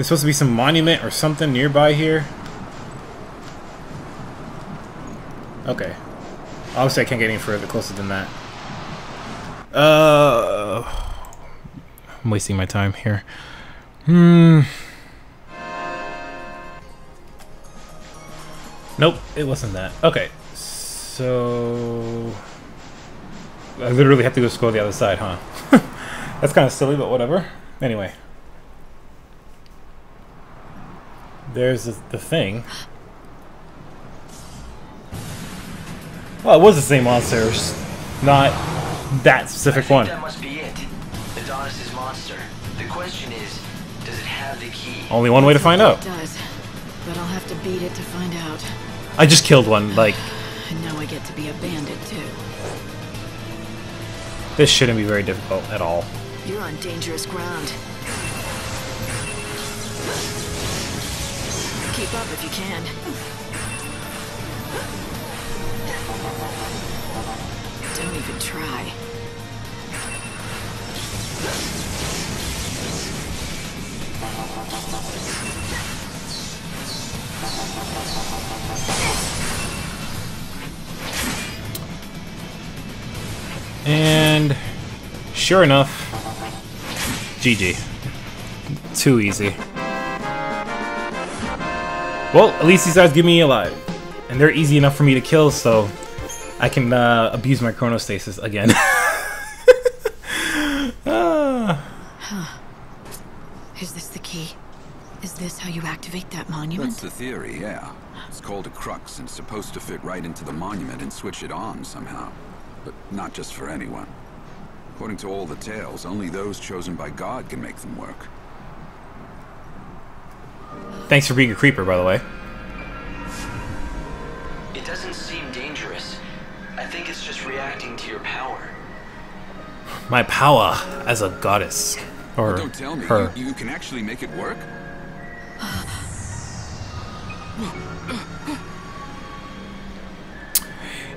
There's supposed to be some monument or something nearby here. Okay. Obviously I can't get any further closer than that. I'm wasting my time here. Nope, it wasn't that. Okay, so... I literally have to go scroll the other side, huh? That's kind of silly, but whatever. Anyway. There's the thing. Well, it was the same monster, not that specific one. That must be it. Adonis's monster. The question is, does it have the key? Only one way to find out. It does, but I'll have to beat it to find out. I just killed one, like... And now I get to be a bandit, too. This shouldn't be very difficult at all. You're on dangerous ground. Keep up if you can. Don't even try. And sure enough, GG. Too easy. Well, at least these guys give me alive. And they're easy enough for me to kill, so I can abuse my chronostasis again. Huh. Is this the key? Is this how you activate that monument? That's the theory, yeah. It's called a crux and supposed to fit right into the monument and switch it on somehow. But not just for anyone. According to all the tales, only those chosen by God can make them work. Thanks for being a creeper, by the way. It doesn't seem dangerous. I think it's just reacting to your power. My power as a goddess. Or don't tell me, her. You can actually make it work?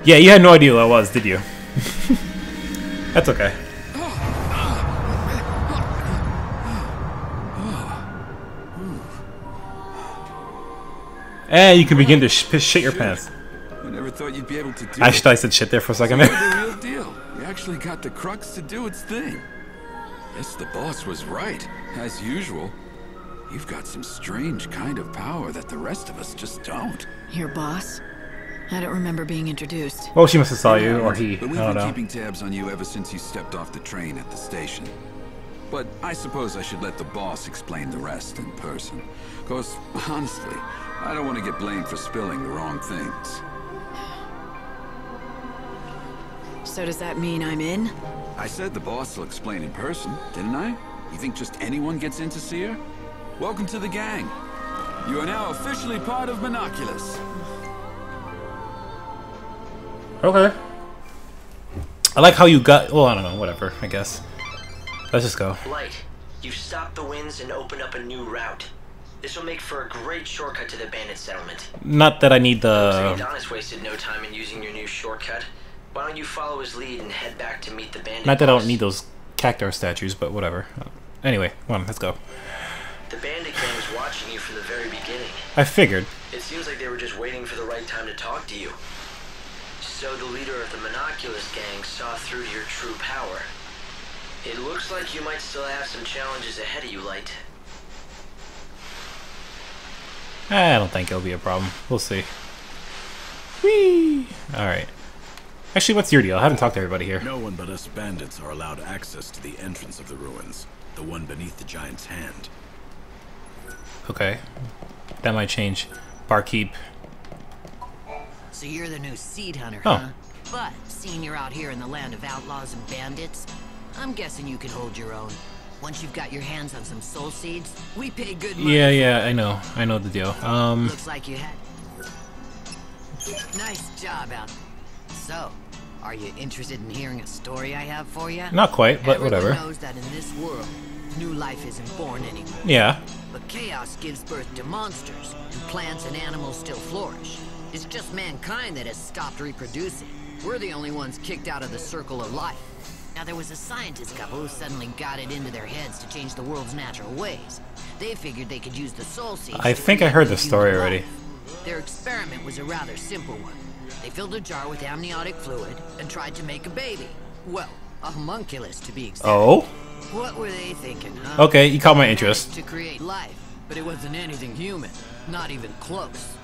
Yeah, you had no idea who I was, did you? That's okay. Eh, you can begin to shit your pants. I never thought you'd be able to do it. I said shit there for a second. The real deal. We actually got the crux to do its thing. Yes, the boss was right, as usual. You've got some strange kind of power that the rest of us just don't. Your boss? I don't remember being introduced. Well, she must have saw you, or he. But we've been keeping tabs on you ever since you stepped off the train at the station. But I suppose I should let the boss explain the rest in person. Because, honestly, I don't want to get blamed for spilling the wrong things. So does that mean I'm in? I said the boss will explain in person, didn't I? You think just anyone gets in to see her? Welcome to the gang. You are now officially part of Monoculus. Okay. I like how you got... Well, I don't know. Whatever, I guess. Let's just go. Light, you've stopped the winds and opened up a new route. This will make for a great shortcut to the bandit settlement. Not that I need the... Adonis wasted no time in using your new shortcut. Why don't you follow his lead and head back to meet the bandit boss? Not that I don't need those Cactuar statues, but whatever. Anyway, come on, let's go. The bandit gang was watching you from the very beginning. I figured. It seems like they were just waiting for the right time to talk to you. So the leader of the Monoculus gang saw through your true power. It looks like you might still have some challenges ahead of you, Light. I don't think it'll be a problem. We'll see. Whee! Alright. Actually, what's your deal? I haven't talked to everybody here. No one but us bandits are allowed access to the entrance of the ruins. The one beneath the giant's hand. Okay. That might change. Barkeep. So you're the new seed hunter, huh? But seeing you're out here in the land of outlaws and bandits, I'm guessing you can hold your own. Once you've got your hands on some soul seeds, we pay good money. Yeah, yeah, I know. I know the deal. Looks like you had... Nice job out there. So, are you interested in hearing a story I have for you? Not quite, but whatever. Everyone knows that in this world, new life isn't born anymore. Yeah. But chaos gives birth to monsters, and plants and animals still flourish. It's just mankind that has stopped reproducing. We're the only ones kicked out of the circle of life. Now there was a scientist couple who suddenly got it into their heads to change the world's natural ways. They figured they could use the soul seed. I think I heard the story already. Their experiment was a rather simple one. They filled a jar with amniotic fluid and tried to make a baby. Well, a homunculus to be exact. Oh? What were they thinking, huh? Okay, you caught my interest. To create life, but it wasn't anything human. Not even close.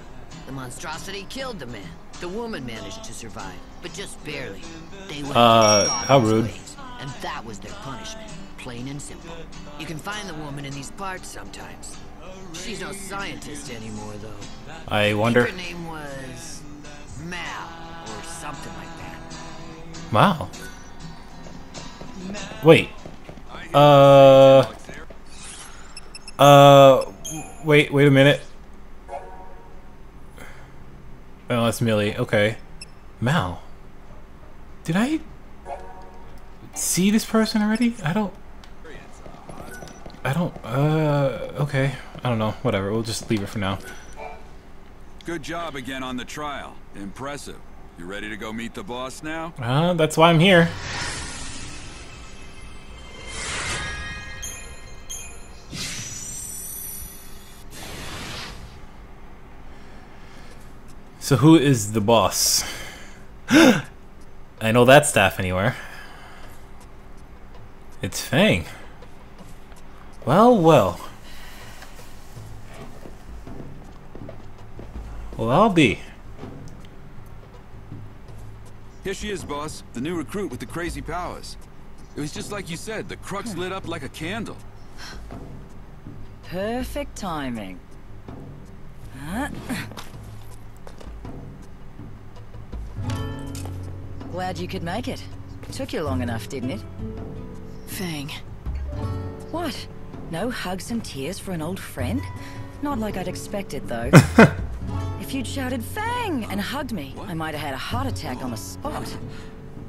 The monstrosity killed the man. The woman managed to survive, but just barely. They went how rude. Ways, and that was their punishment. Plain and simple. You can find the woman in these parts sometimes. She's no scientist anymore, though. I wonder. Her name was Mal or something like that. Wow. Wait. Wait a minute. Oh, that's Millie. Okay. Mal. Did I see this person already? I don't, okay. I don't know. Whatever. We'll just leave it for now. Good job again on the trial. Impressive. You ready to go meet the boss now? That's why I'm here. So who is the boss? I know that staff anywhere. It's Fang. Well, well. Well, I'll be. Here she is, boss. The new recruit with the crazy powers. It was just like you said. The Crux lit up like a candle. Perfect timing. Huh? Glad you could make it. Took you long enough, didn't it? Fang. What? No hugs and tears for an old friend? Not like I'd expected, though. If you'd shouted Fang and hugged me, what? I might have had a heart attack on the spot.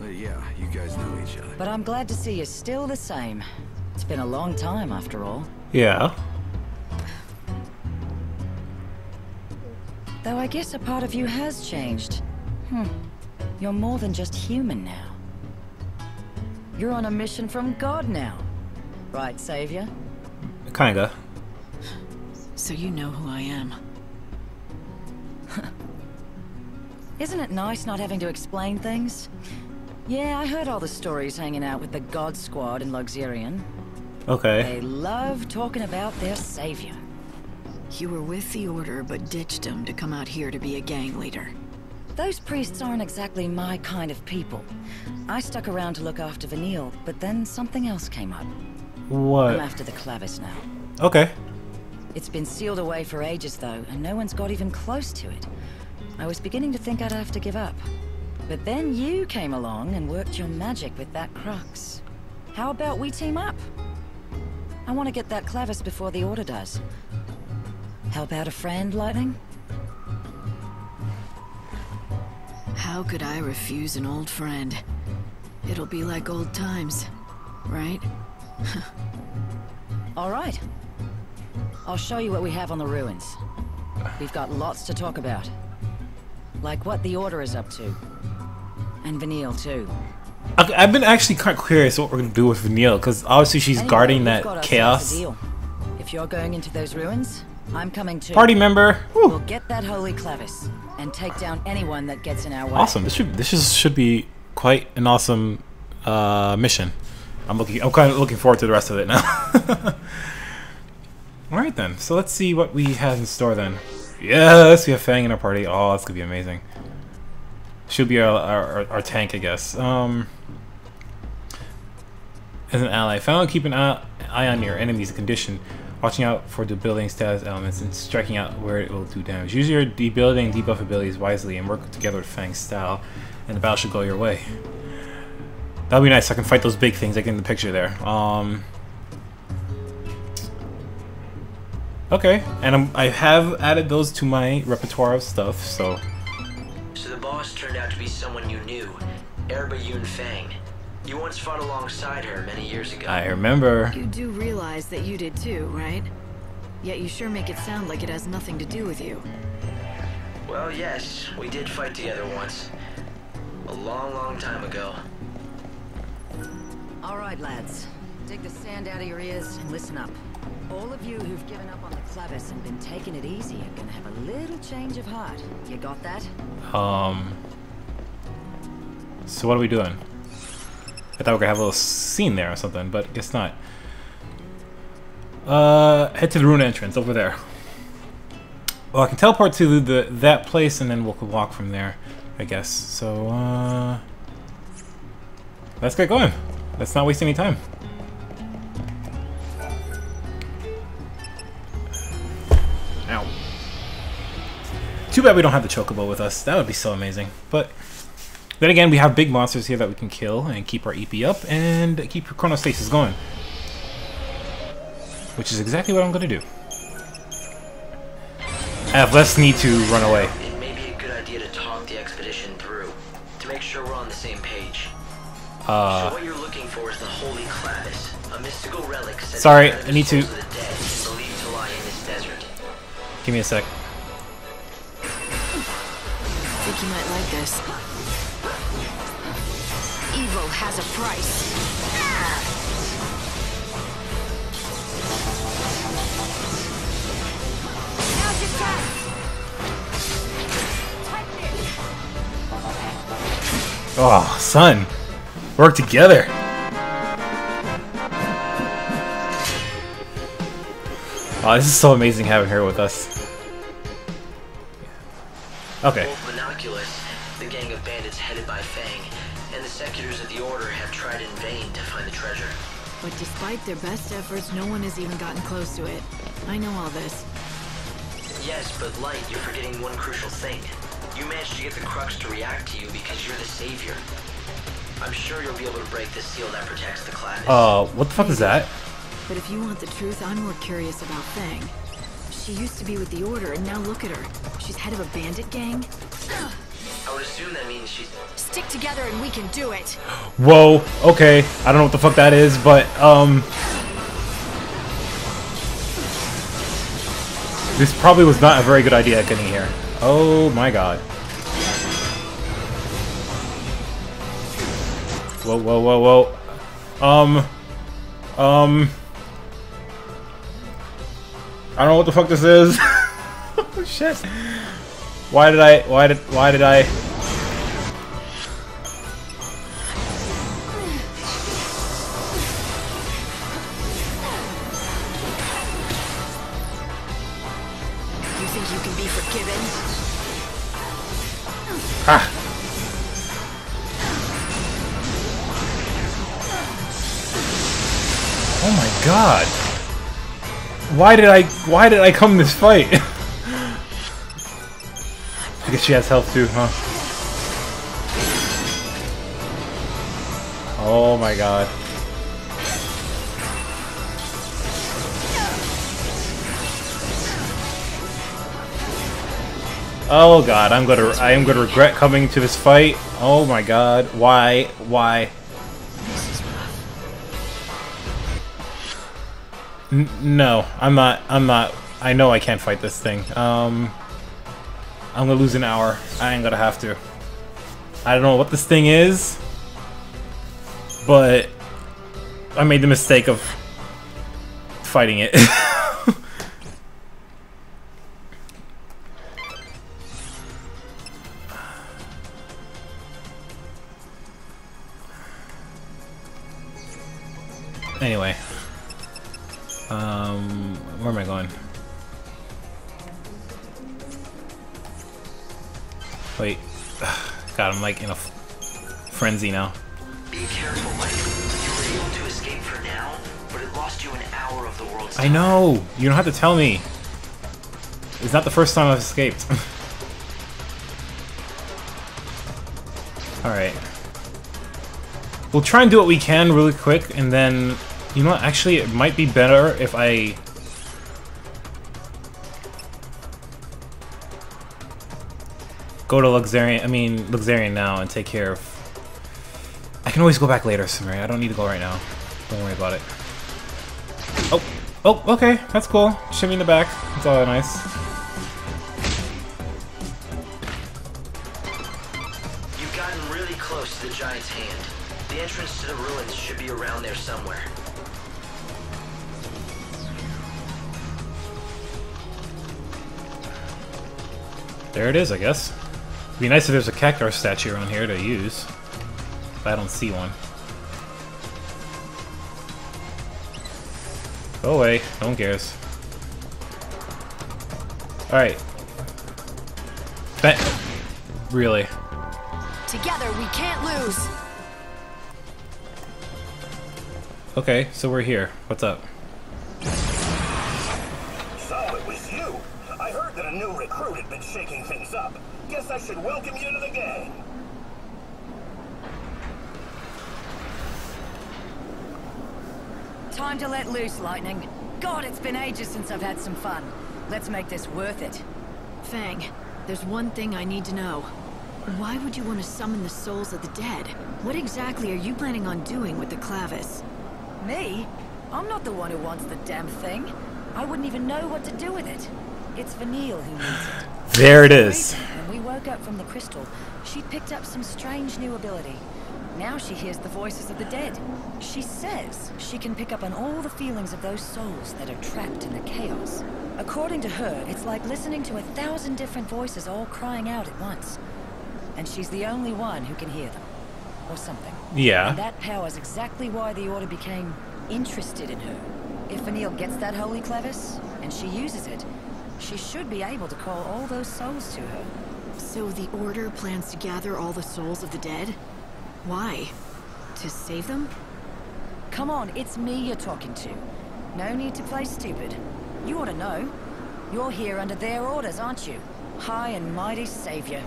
Yeah, you guys know each other. But I'm glad to see you're still the same. It's been a long time, after all. Yeah. Though I guess a part of you has changed. You're more than just human now. You're on a mission from God now. Right, Savior? Kinda. So you know who I am. Isn't it nice not having to explain things? Yeah, I heard all the stories hanging out with the God Squad in Luxerion. Okay. They love talking about their Savior. You were with the Order, but ditched him to come out here to be a gang leader. Those priests aren't exactly my kind of people. I stuck around to look after Vanille, but then something else came up. What? I'm after the Clavis now. Okay. It's been sealed away for ages, though, and no one's got even close to it. I was beginning to think I'd have to give up. But then you came along and worked your magic with that Crux. How about we team up? I want to get that Clavis before the Order does. Help out a friend, Lightning? How could I refuse an old friend? It'll be like old times, right? All right. I'll show you what we have on the ruins. We've got lots to talk about. Like what the Order is up to. And Vanille, too. I've been actually kind of curious what we're going to do with Vanille, because obviously she's guarding that chaos. If you're going into those ruins, I'm coming too. Party member! Woo. We'll get that holy Clavis and take down anyone that gets in our way. Awesome. This should be quite an awesome mission. I'm kind of looking forward to the rest of it now. All right then. So let's see what we have in store then. Yes, we have Fang in our party. Oh, that's gonna be amazing. She'll be our tank, I guess. As an ally, Fang, keep an eye on your enemy's condition. Watching out for the building status elements and striking out where it will do damage. Use your debuilding debuff abilities wisely and work together with Fang's style, and the battle should go your way. That'll be nice. So I can fight those big things like in the picture there. Okay, and I have added those to my repertoire of stuff. So the boss turned out to be someone you knew, Erba Yun Fang. You once fought alongside her many years ago. I remember. You do realize that you did too, right? Yet you sure make it sound like it has nothing to do with you. Well, yes, we did fight together once. A long, long time ago. All right, lads. Dig the sand out of your ears and listen up. All of you who've given up on the Clavis and been taking it easy are gonna have a little change of heart. You got that? So what are we doing? I thought we were gonna have a little scene there or something, but guess not. Head to the ruin entrance over there. Well, I can teleport to that place, and then we'll walk from there, I guess. So, let's get going. Let's not waste any time. Ow. Too bad we don't have the chocobo with us. That would be so amazing. But then again, we have big monsters here that we can kill and keep our EP up and keep your chronostasis going. Which is exactly what I'm going to do. I have less need to run away. It may be a good idea to talk the expedition through to make sure we're on the same page. So what you're looking for is the Holy Clavis, a mystical relic. Sorry, I need to. Give me a sec. Think you might like this. Evil has a price. Ah! Oh, son. Work together. Oh, this is so amazing having her with us. Okay. Monoculus, the gang of bandits headed by Fang, and the Secutors of the Order have tried in vain to find the treasure. But despite their best efforts, no one has even gotten close to it. I know all this. Yes, but Light, you're forgetting one crucial thing. You managed to get the Crux to react to you because you're the Savior. I'm sure you'll be able to break the seal that protects the Clavis. Oh, what the fuck is that? But if you want the truth, I'm more curious about Fang. She used to be with the Order, and now look at her. She's head of a bandit gang. I would assume that means she's... Stick together and we can do it. Whoa, okay. I don't know what the fuck that is, but, this probably was not a very good idea getting here. Oh my god. Whoa, whoa, whoa, whoa. I don't know what the fuck this is. Oh shit. Why did I? God, why did I come this fight? I guess she has health too, huh? Oh my god. Oh god, I am gonna regret coming to this fight. Oh my god, why? No, I'm not. I know I can't fight this thing. I'm gonna lose an hour. I ain't gonna have to. I don't know what this thing is, but I made the mistake of fighting it. Anyway. Where am I going? Wait. God, I'm like in a frenzy now. Be careful, Mike. You were able to escape for now, but it lost you an hour of the world's time. I know! You don't have to tell me. It's not the first time I've escaped. Alright. We'll try and do what we can really quick, and then... You know what, actually it might be better if I... go to Luxerion, Luxerion now and take care of... I can always go back later, Samari. I don't need to go right now. Don't worry about it. Oh! Oh, okay, that's cool. Shimmy in the back. That's all nice. You've gotten really close to the giant's hand. The entrance to the ruins should be around there somewhere. There it is, I guess. It'd be nice if there's a Cactuar statue around here to use. But I don't see one. Go away. No one cares. Alright. Bet. Really. Together we can't lose. Okay, so we're here. What's up? So it was you. I heard that a new recruit had been shaking things up. Guess I should welcome you to the gang. Time to let loose, Lightning. God, it's been ages since I've had some fun. Let's make this worth it. Fang, there's one thing I need to know. Why would you want to summon the souls of the dead? What exactly are you planning on doing with the Clavis? Me? I'm not the one who wants the damn thing. I wouldn't even know what to do with it. It's Vanille who needs it. There it is. When we woke up from the crystal, she picked up some strange new ability. Now she hears the voices of the dead. She says she can pick up on all the feelings of those souls that are trapped in the chaos. According to her, it's like listening to 1,000 different voices all crying out at once. And she's the only one who can hear them. Or something. Yeah. And that power's exactly why the Order became interested in her. If Vanille gets that holy Clavis, and she uses it, she should be able to call all those souls to her. So the Order plans to gather all the souls of the dead? Why? To save them? Come on, it's me you're talking to. No need to play stupid. You ought to know. You're here under their orders, aren't you? High and mighty Savior.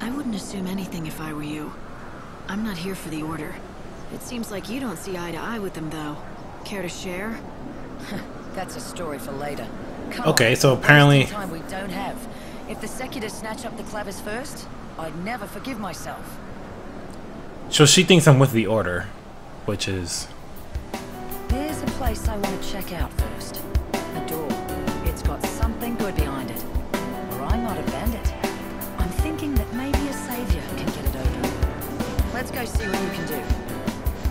I wouldn't assume anything if I were you. I'm not here for the Order. It seems like you don't see eye to eye with them, though. Care to share? That's a story for later. Come on. So apparently... time we don't have. If the Secutor snatch up the Clavis first, I'd never forgive myself. So she thinks I'm with the Order, which is... There's a place I want to check out first. The door. It's got something good behind it. Or I'm not a bandit. I'm thinking that maybe a Savior can get it open. Let's go see what you can do.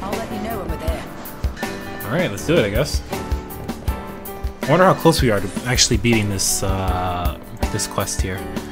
I'll let you know when we're there. Alright, let's do it, I guess. I wonder how close we are to actually beating this quest here.